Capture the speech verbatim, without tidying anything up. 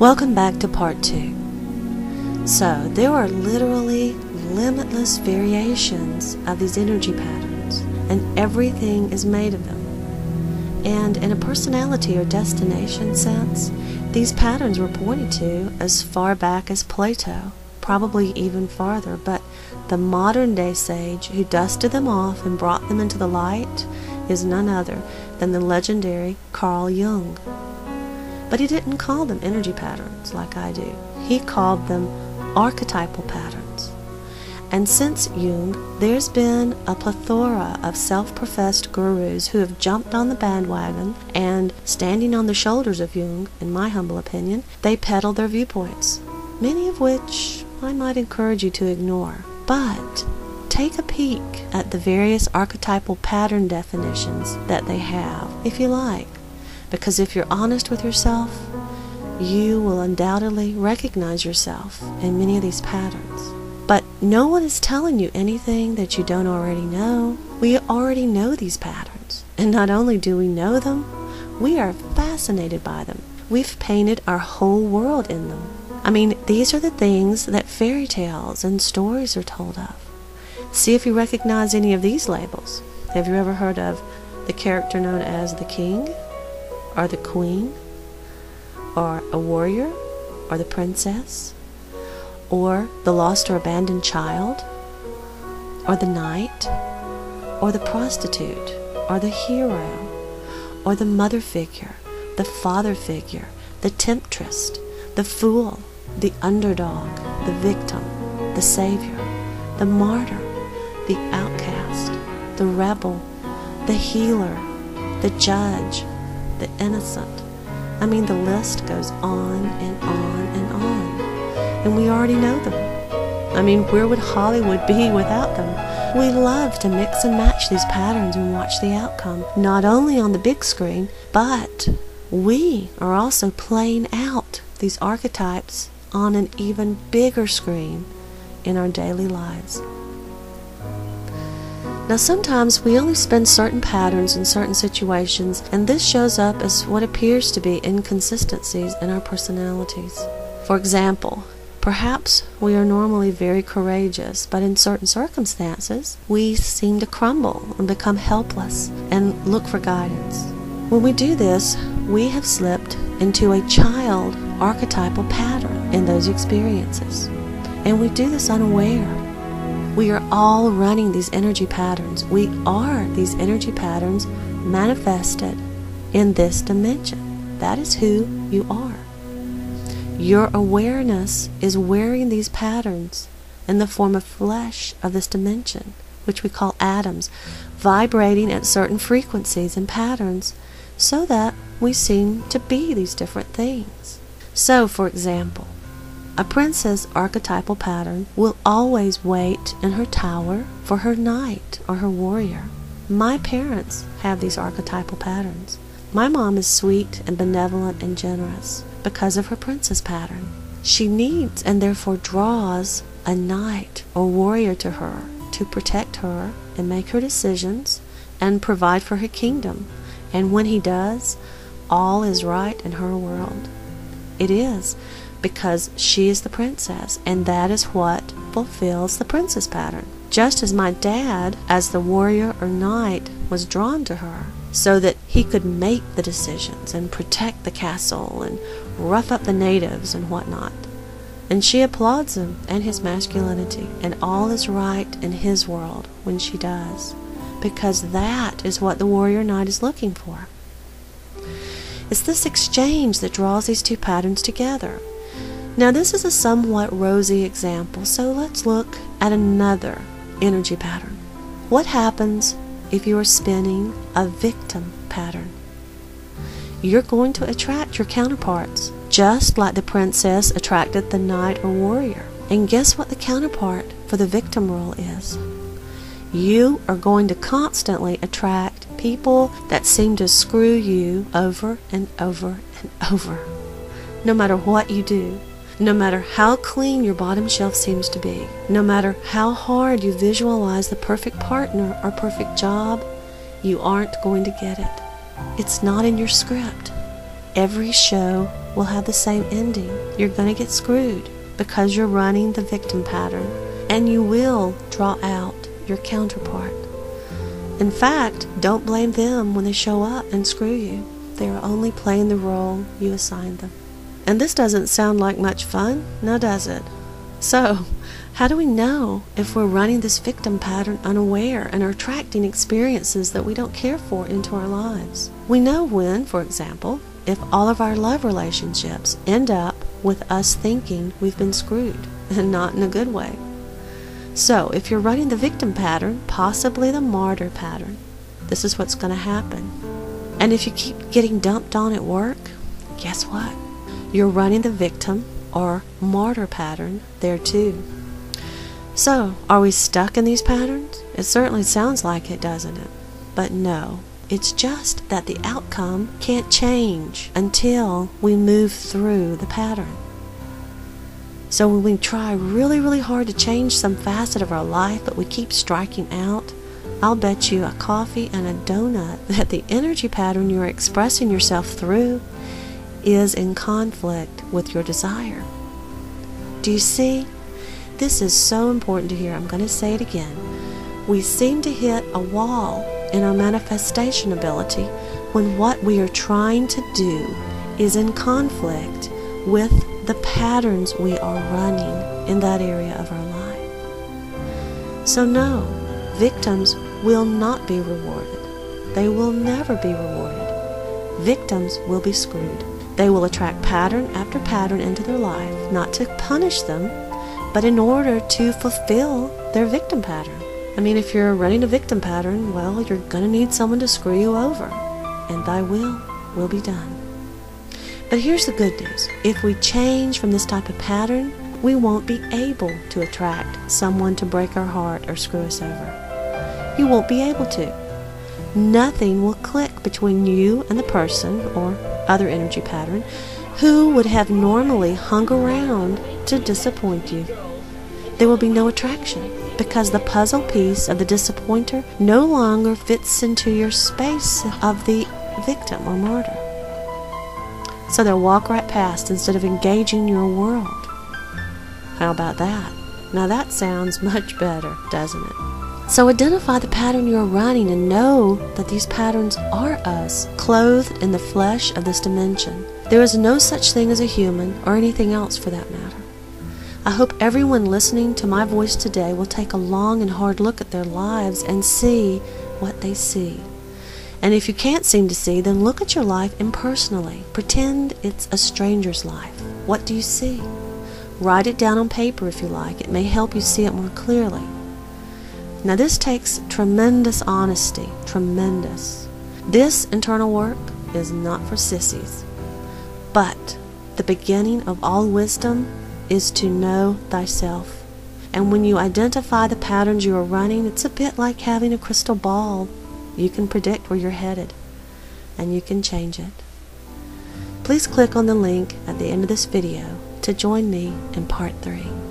Welcome back to part two. So, there are literally limitless variations of these energy patterns, and everything is made of them. And in a personality or destination sense, these patterns were pointed to as far back as Plato, probably even farther, but the modern-day sage who dusted them off and brought them into the light is none other than the legendary Carl Jung. But he didn't call them energy patterns like I do. He called them archetypal patterns. And since Jung, there's been a plethora of self-professed gurus who have jumped on the bandwagon, and standing on the shoulders of Jung, in my humble opinion, they peddle their viewpoints, many of which I might encourage you to ignore. But take a peek at the various archetypal pattern definitions that they have, if you like. Because if you're honest with yourself, you will undoubtedly recognize yourself in many of these patterns. But no one is telling you anything that you don't already know. We already know these patterns. And not only do we know them, we are fascinated by them. We've painted our whole world in them. I mean, these are the things that fairy tales and stories are told of. See if you recognize any of these labels. Have you ever heard of the character known as the king? Or the queen, or a warrior, or the princess, or the lost or abandoned child, or the knight, or the prostitute, or the hero, or the mother figure, the father figure, the temptress, the fool, the underdog, the victim, the savior, the martyr, the outcast, the rebel, the healer, the judge, the innocent. I mean, the list goes on and on and on. And we already know them. I mean, where would Hollywood be without them? We love to mix and match these patterns and watch the outcome, not only on the big screen, but we are also playing out these archetypes on an even bigger screen in our daily lives. Now, sometimes we only spend certain patterns in certain situations, and this shows up as what appears to be inconsistencies in our personalities. For example, perhaps we are normally very courageous, but in certain circumstances, we seem to crumble and become helpless and look for guidance. When we do this, we have slipped into a child archetypal pattern in those experiences, and we do this unaware. We are all running these energy patterns. We are these energy patterns manifested in this dimension. That is who you are. Your awareness is wearing these patterns in the form of flesh of this dimension, which we call atoms, vibrating at certain frequencies and patterns so that we seem to be these different things. So, for example, a princess archetypal pattern will always wait in her tower for her knight or her warrior. My parents have these archetypal patterns. My mom is sweet and benevolent and generous because of her princess pattern. She needs and therefore draws a knight or warrior to her to protect her and make her decisions and provide for her kingdom. And when he does, all is right in her world. It is. Because she is the princess, and that is what fulfills the princess pattern. Just as my dad, as the warrior or knight, was drawn to her so that he could make the decisions and protect the castle and rough up the natives and whatnot. And she applauds him and his masculinity, and all is right in his world when she does, because that is what the warrior knight is looking for. It's this exchange that draws these two patterns together. Now, this is a somewhat rosy example, so let's look at another energy pattern. What happens if you are spinning a victim pattern? You're going to attract your counterparts, just like the princess attracted the knight or warrior. And guess what the counterpart for the victim role is? You are going to constantly attract people that seem to screw you over and over and over, no matter what you do. No matter how clean your bottom shelf seems to be, no matter how hard you visualize the perfect partner or perfect job, you aren't going to get it. It's not in your script. Every show will have the same ending. You're going to get screwed because you're running the victim pattern, and you will draw out your counterpart. In fact, don't blame them when they show up and screw you. They are only playing the role you assigned them. And this doesn't sound like much fun, now does it? So, how do we know if we're running this victim pattern unaware and are attracting experiences that we don't care for into our lives? We know when, for example, if all of our love relationships end up with us thinking we've been screwed, and not in a good way. So, if you're running the victim pattern, possibly the martyr pattern, this is what's going to happen. And if you keep getting dumped on at work, guess what? You're running the victim or martyr pattern there too. So, are we stuck in these patterns? It certainly sounds like it, doesn't it? But no, it's just that the outcome can't change until we move through the pattern. So when we try really, really hard to change some facet of our life, but we keep striking out, I'll bet you a coffee and a donut that the energy pattern you're expressing yourself through is in conflict with your desire. Do you see? This is so important to hear. I'm going to say it again. We seem to hit a wall in our manifestation ability when what we are trying to do is in conflict with the patterns we are running in that area of our life. So no, victims will not be rewarded. They will never be rewarded. Victims will be screwed. They will attract pattern after pattern into their life, not to punish them, but in order to fulfill their victim pattern. I mean, if you're running a victim pattern, well, you're going to need someone to screw you over, and thy will will be done. But here's the good news. If we change from this type of pattern, we won't be able to attract someone to break our heart or screw us over. You won't be able to. Nothing will click between you and the person or other energy pattern who would have normally hung around to disappoint you. There will be no attraction because the puzzle piece of the disappointer no longer fits into your space of the victim or martyr. So they'll walk right past instead of engaging your world. How about that? Now that sounds much better, doesn't it? So identify the pattern you're running and know that these patterns are us, clothed in the flesh of this dimension. There is no such thing as a human or anything else for that matter. I hope everyone listening to my voice today will take a long and hard look at their lives and see what they see. And if you can't seem to see, then look at your life impersonally. Pretend it's a stranger's life. What do you see? Write it down on paper if you like. It may help you see it more clearly. Now this takes tremendous honesty, tremendous. This internal work is not for sissies, but the beginning of all wisdom is to know thyself. And when you identify the patterns you are running, it's a bit like having a crystal ball. You can predict where you're headed, and you can change it. Please click on the link at the end of this video to join me in part three.